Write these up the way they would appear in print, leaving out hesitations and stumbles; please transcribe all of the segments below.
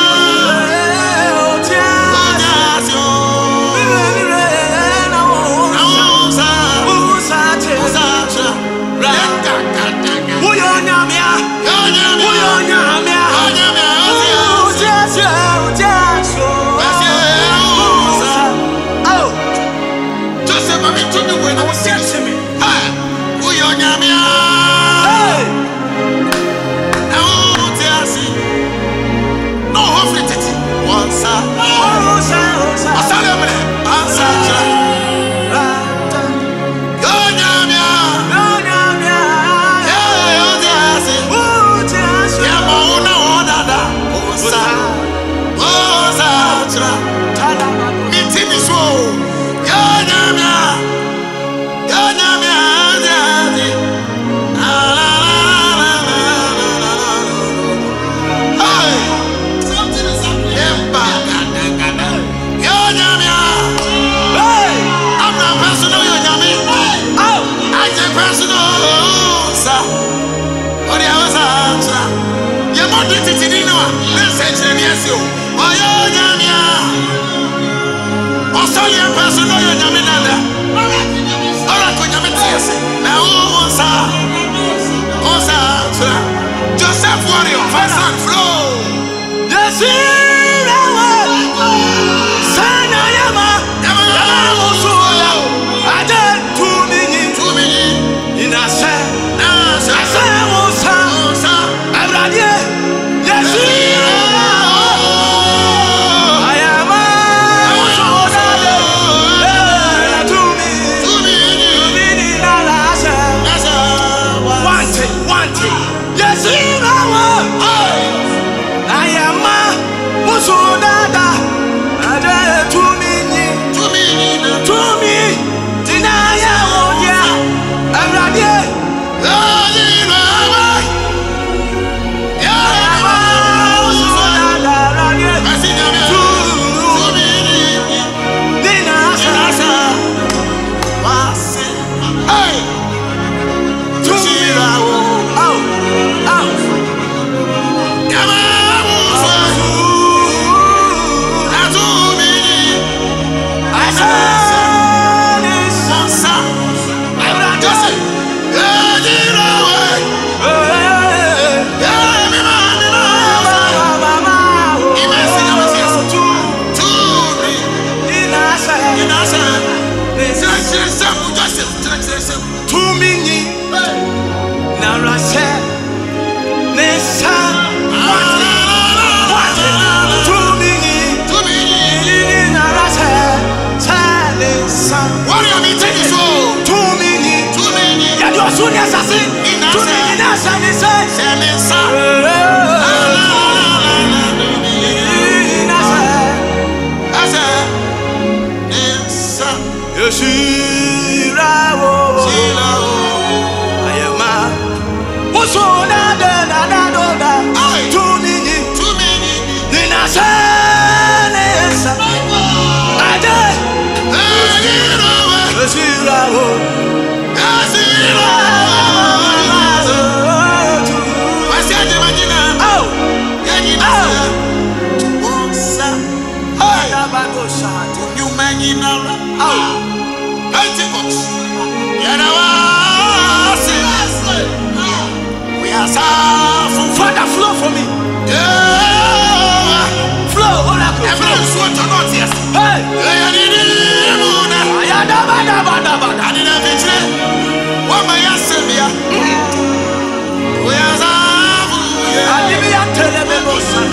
Where is our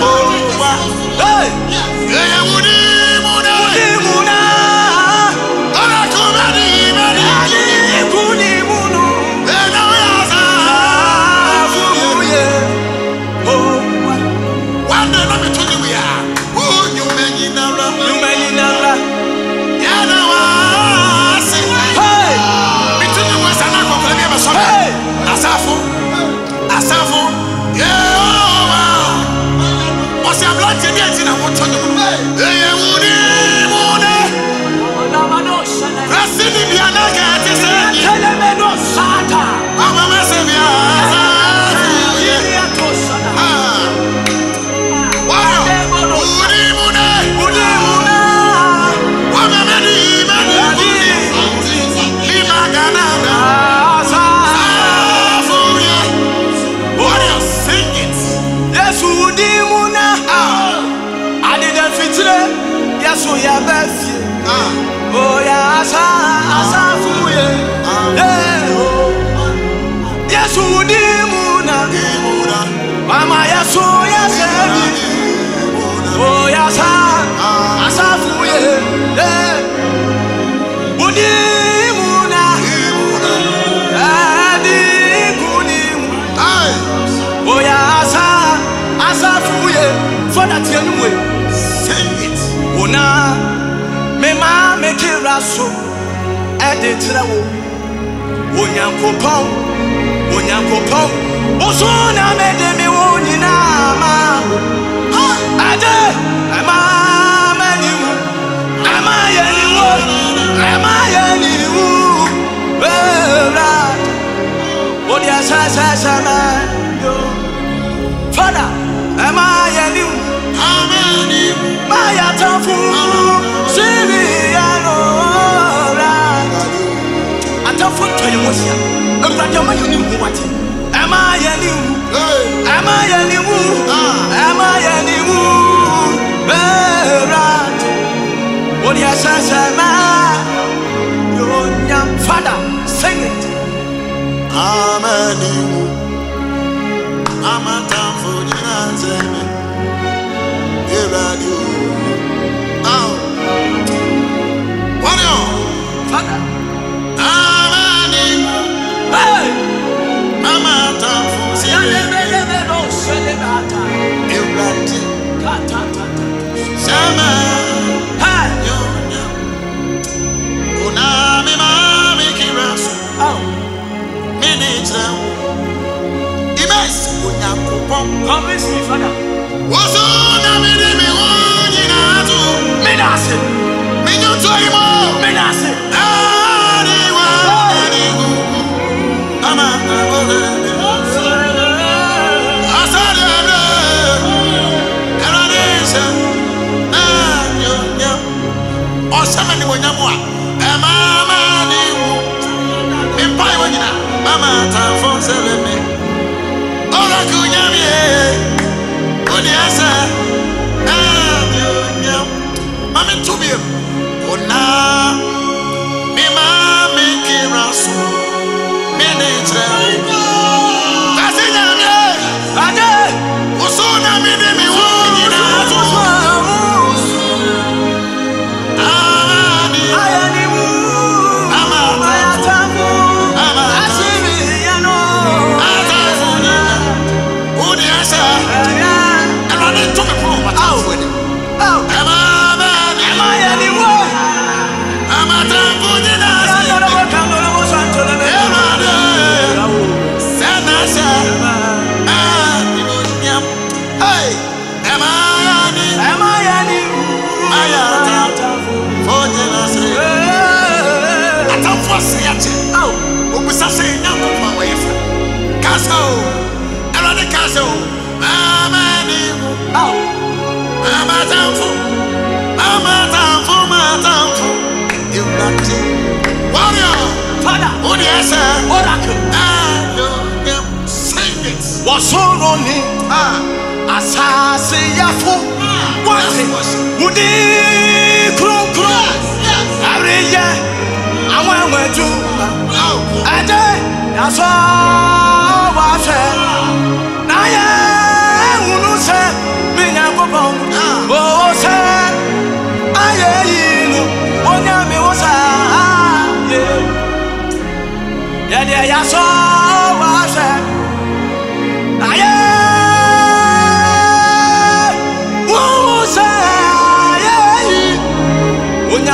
I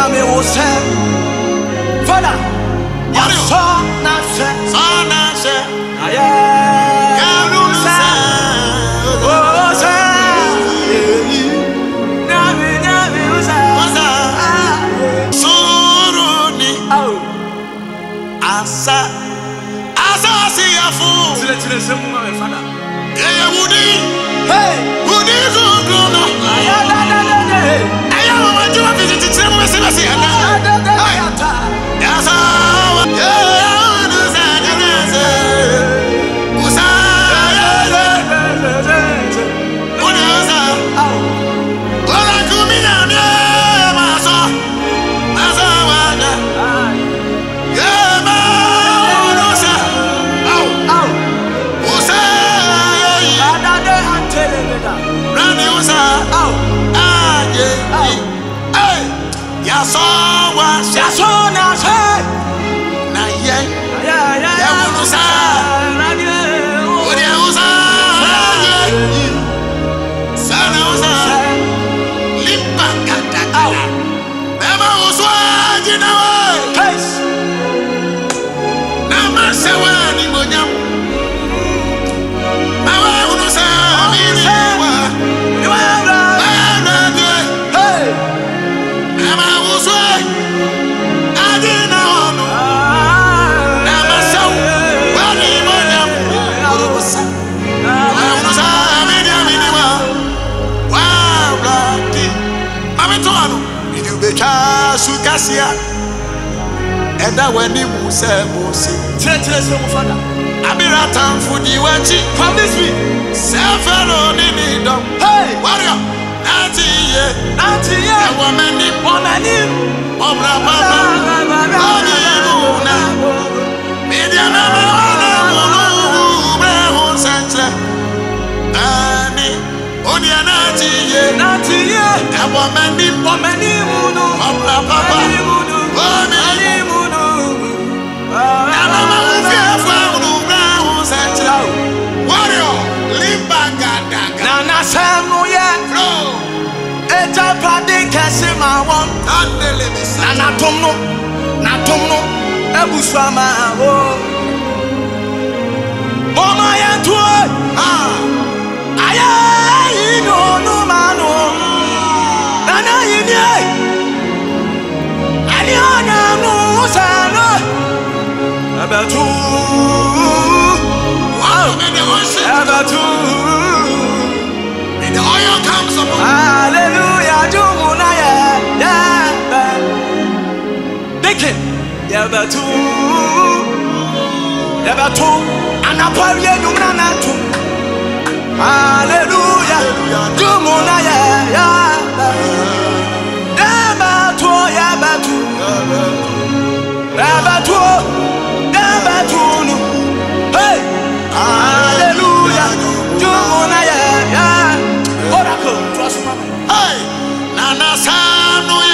사람이 오세 Voilà 야 선하세 선하세 나의 가루사 오세 나비 나비 오세 오세 소로니 아사 아사시야 푸 칠레 칠레 세문가에 Fada 예야 우디 Sukasia, and I went in Musa Musi. Tetris of Fada. Abiratan Fudiwachi. Promise me. Self-alone in it. Hey, warrior. Nancy, yeah. Woman in. Obrababa. Mediana. Natomno, Abusama, oh my God, I no mano, Nana India, Aliana Musana, about two, and the oil comes upon. Hallelujah. Yabatu, anapaye numra natu. Hallelujah, dumuna ya. Yabatu, hey. Hallelujah, dumuna ya. Oracle, trust me. Hey, nanasanu ya.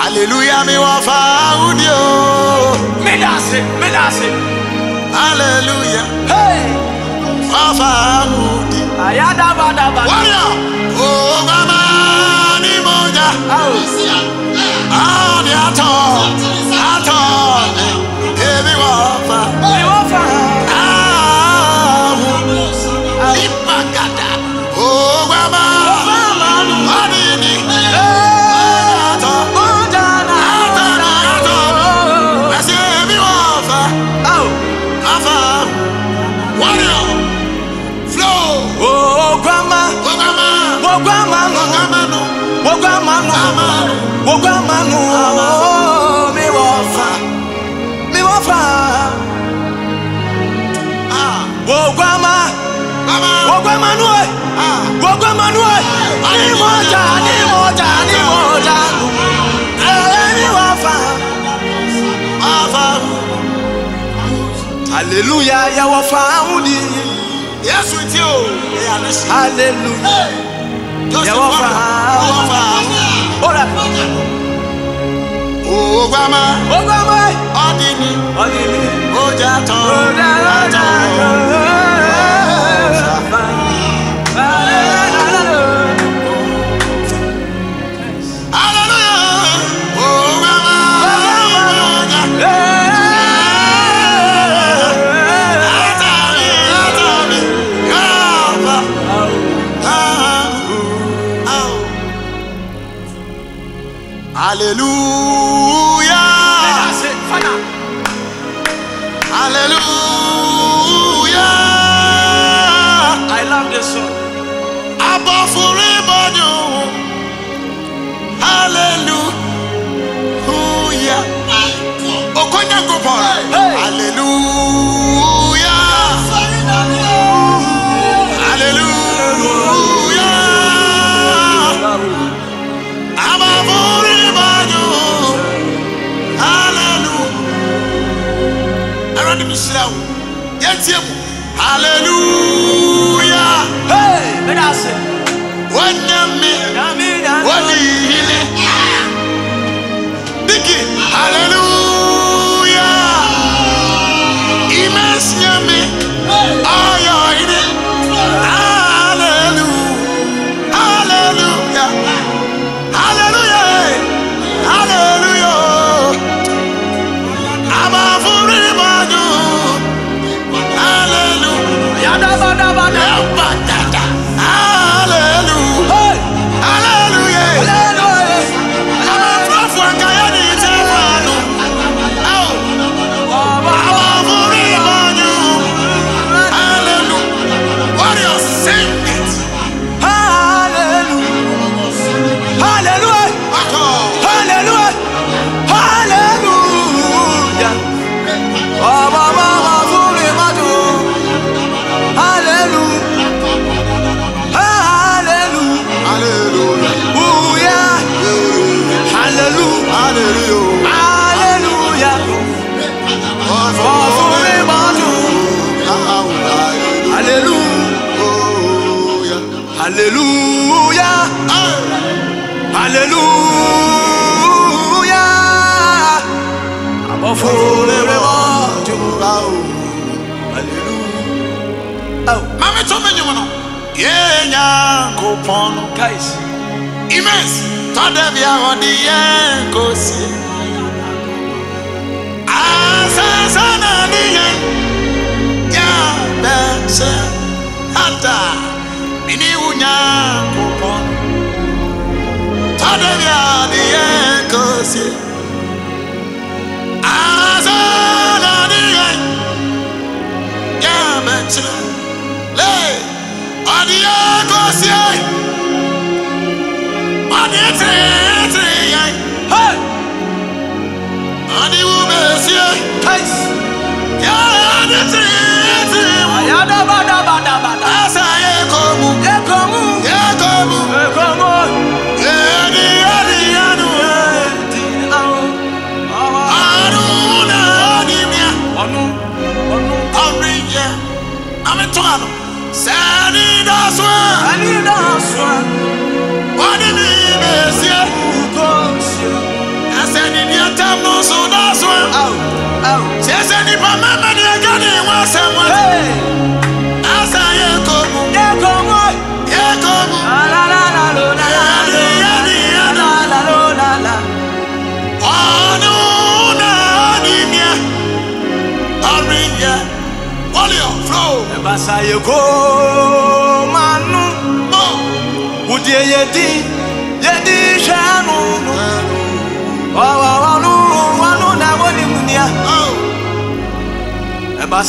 Hallelujah, mi wafa audio. Me dase. Hallelujah. Hey, wafa audio. Ayada bada. Waya, oh mama ni moja. Ah, ni ato. Hey, mi wafa. Ah, lipagada. Oh mama, ni. Oh! lava. Water flow. Oh, grandma, oh, grandma, oh, grandma, oh, grandma, oh, grandma, oh, grandma, oh, me wafa, me wafa. Ah, oh, grandma, oh, grandma, oh, grandma, hallelujah, ya wa faudi. Yes with you. Hallelujah. Ya wa faudi. Oracle. Oh grandma. Oh grandma. Odini. Odini. Oh jato. Oh jato. Hallelujah. Oh grandma. Hallelujah. Hallelujah. I love this song. Above forever you. Hallelujah. Hey. Hallelujah. Hallelujah. Above forever. Hallelujah. Hey, but I said, what damn, what do you hear? Dicky, hallelujah. Immense, yummy. Oh, you're in it. Hallelujah. Hallelujah. Hallelujah. Hallelujah. I'm a forever. Hallelujah, hallelujah. I'm a fool everyone to hallelujah. Oh, mama told me you know. Yeah, yeah, go pon guys. Immense, told them you are the end. Go see. Ah, sana the end. Yeah, that's it. Anta. Ini unyang kupon, ada yang dikasih, asal ada yang mencela, leh, ada yang kasih, ada yang, hey, ada yang bersih, guys, ya ada yang, ayah dapat. Basayoko manu mo udie yedi shanu wa nu na woni munia Oh, yeah, na na,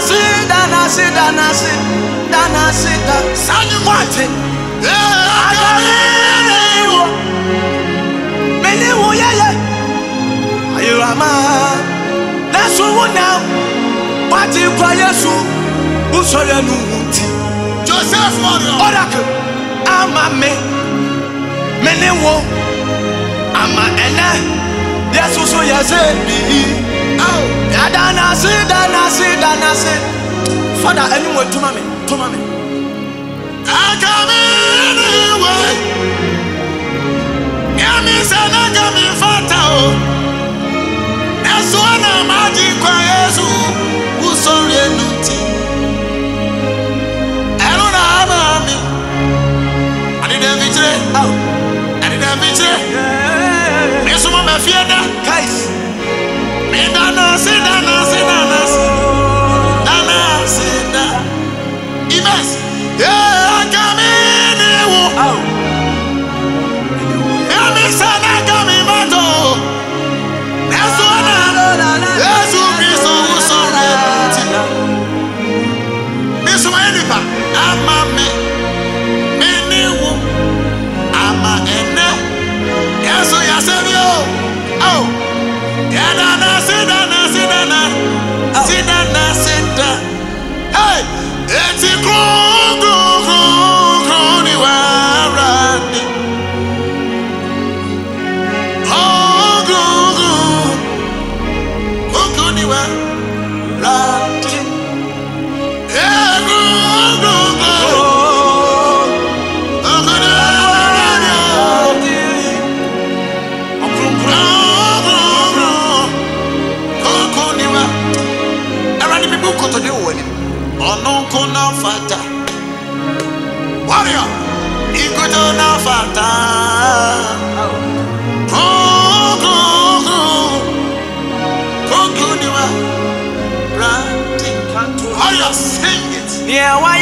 say na na, say na na. Yes, I know.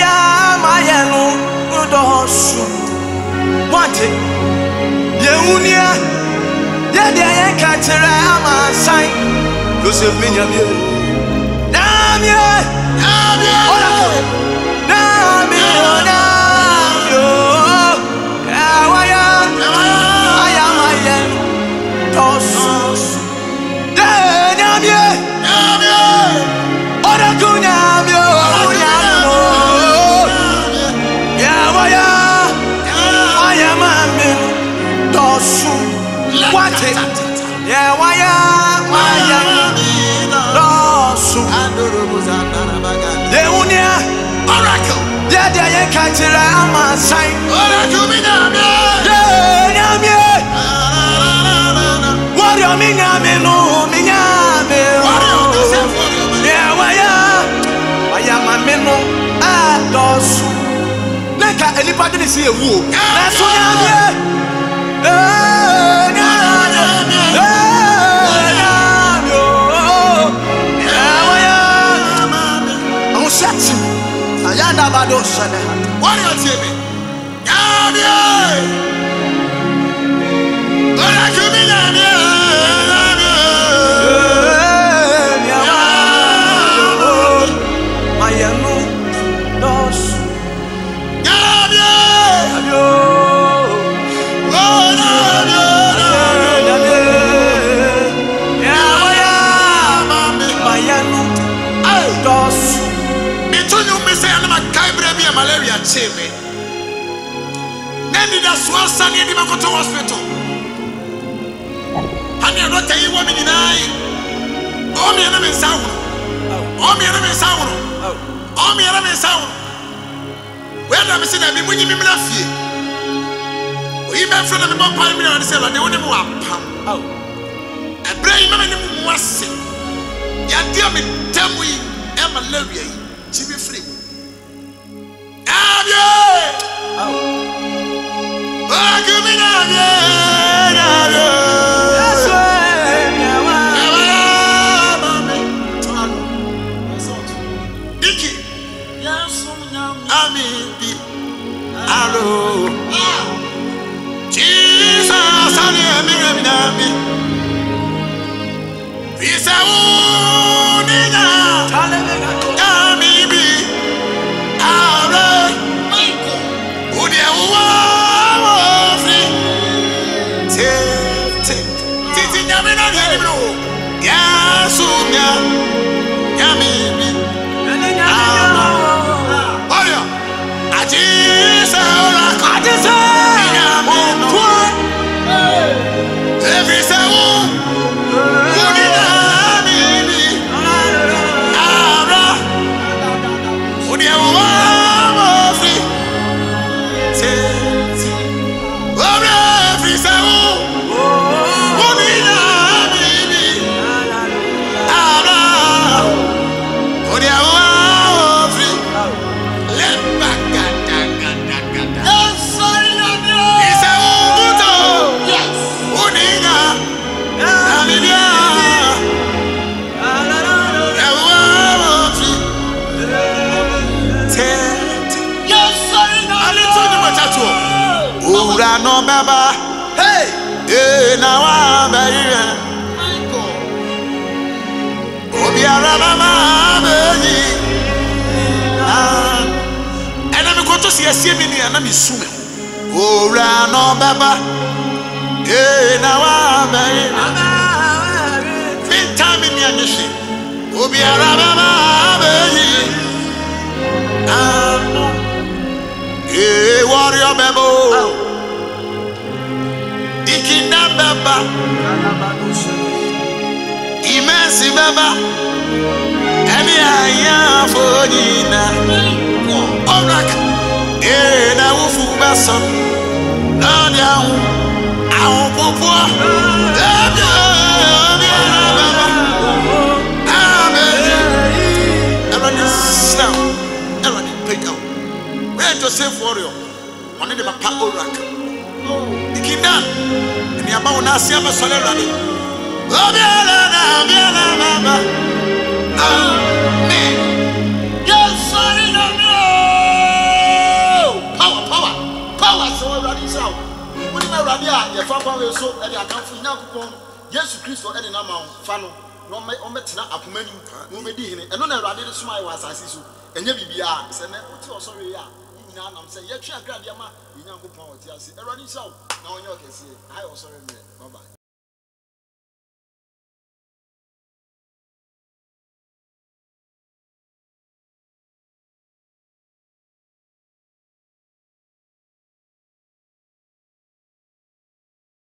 Radia, your father so at the account now. Yes, Christo, and Namau, Fano, no Metina, Apumenu, no Medina, and no Radia Smile was I see you, and Yabia, Send or sorry, yeah. I'm saying, yes, Gradiama, you know, go power, yes, everybody so. Now you can say, I also remember, bye bye.